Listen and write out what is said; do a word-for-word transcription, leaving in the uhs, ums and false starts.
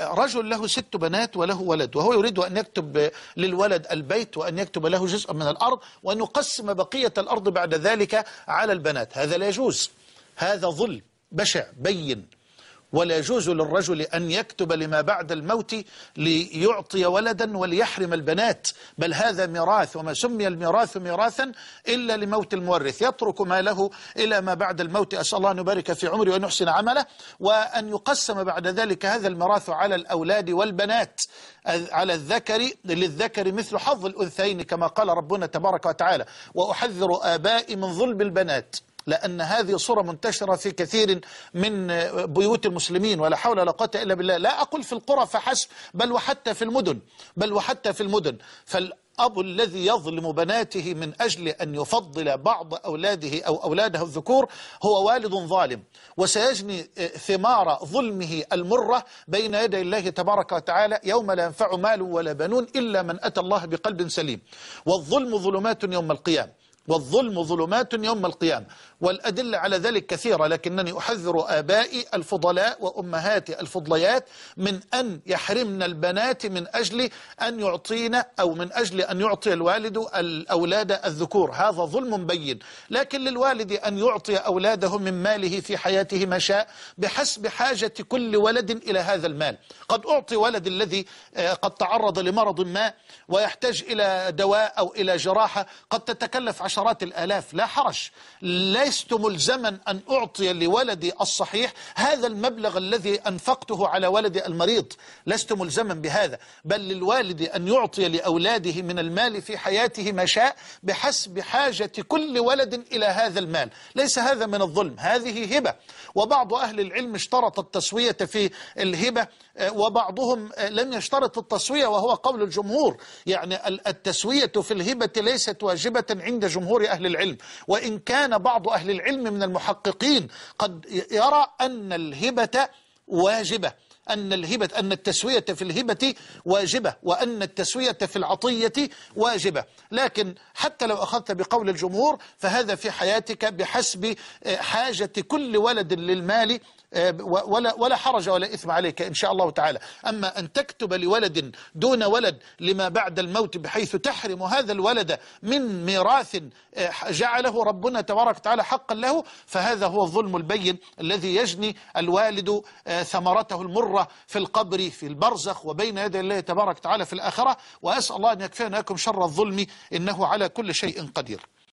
رجل له ست بنات وله ولد، وهو يريد أن يكتب للولد البيت وأن يكتب له جزءا من الأرض وأن يقسم بقية الأرض بعد ذلك على البنات. هذا لا يجوز، هذا ظلم بشع بين، ولا يجوز للرجل أن يكتب لما بعد الموت ليعطي ولدا وليحرم البنات، بل هذا ميراث، وما سمي الميراث ميراثا إلا لموت المورث، يترك ما له إلى ما بعد الموت. أسأل الله أن يبارك في عمره وأن يحسن عمله، وأن يقسم بعد ذلك هذا الميراث على الأولاد والبنات، على الذكر للذكر مثل حظ الأنثيين كما قال ربنا تبارك وتعالى. وأحذر آبائي من ظلم البنات، لأن هذه صورة منتشرة في كثير من بيوت المسلمين، ولا حول ولا قوة إلا بالله، لا أقول في القرى فحسب، بل وحتى في المدن، بل وحتى في المدن. فالأب الذي يظلم بناته من أجل أن يفضل بعض أولاده أو أولاده الذكور هو والد ظالم، وسيجني ثمار ظلمه المرة بين يدي الله تبارك وتعالى يوم لا ينفع مال ولا بنون إلا من أتى الله بقلب سليم. والظلم ظلمات يوم القيامة، والظلم ظلمات يوم القيامة، والأدلة على ذلك كثيرة، لكنني أحذر آبائي الفضلاء وأمهاتي الفضليات من أن يحرمن البنات من أجل أن يعطينا أو من أجل أن يعطي الوالد الأولاد الذكور، هذا ظلم بين. لكن للوالد أن يعطي أولاده من ماله في حياته ما شاء بحسب حاجة كل ولد إلى هذا المال. قد أعطي ولد الذي قد تعرض لمرض ما ويحتاج إلى دواء أو إلى جراحة قد تتكلف عشرات الآلاف، لا حرج، لست ملزما أن أعطي لولدي الصحيح هذا المبلغ الذي أنفقته على ولدي المريض، لست ملزما بهذا، بل للوالد أن يعطي لأولاده من المال في حياته ما شاء بحسب حاجة كل ولد إلى هذا المال، ليس هذا من الظلم، هذه هبة. وبعض أهل العلم اشترط التسوية في الهبة، وبعضهم لم يشترط التسوية، وهو قول الجمهور، يعني التسوية في الهبة ليست واجبة عند جمهور أهل العلم، وإن كان بعض أهل العلم من المحققين قد يرى أن الهبة واجبة، أن الهبة أن التسوية في الهبة واجبة، وأن التسوية في العطية واجبة. لكن حتى لو أخذت بقول الجمهور فهذا في حياتك بحسب حاجة كل ولد للمال، ولا ولا حرج ولا إثم عليك إن شاء الله تعالى. أما أن تكتب لولد دون ولد لما بعد الموت بحيث تحرم هذا الولد من ميراث جعله ربنا تبارك وتعالى حقا له، فهذا هو الظلم البين الذي يجني الوالد ثمرته المرة في القبر في البرزخ وبين يدي الله تبارك وتعالى في الآخرة. وأسأل الله أن يكفينا لكم شر الظلم إنه على كل شيء قدير.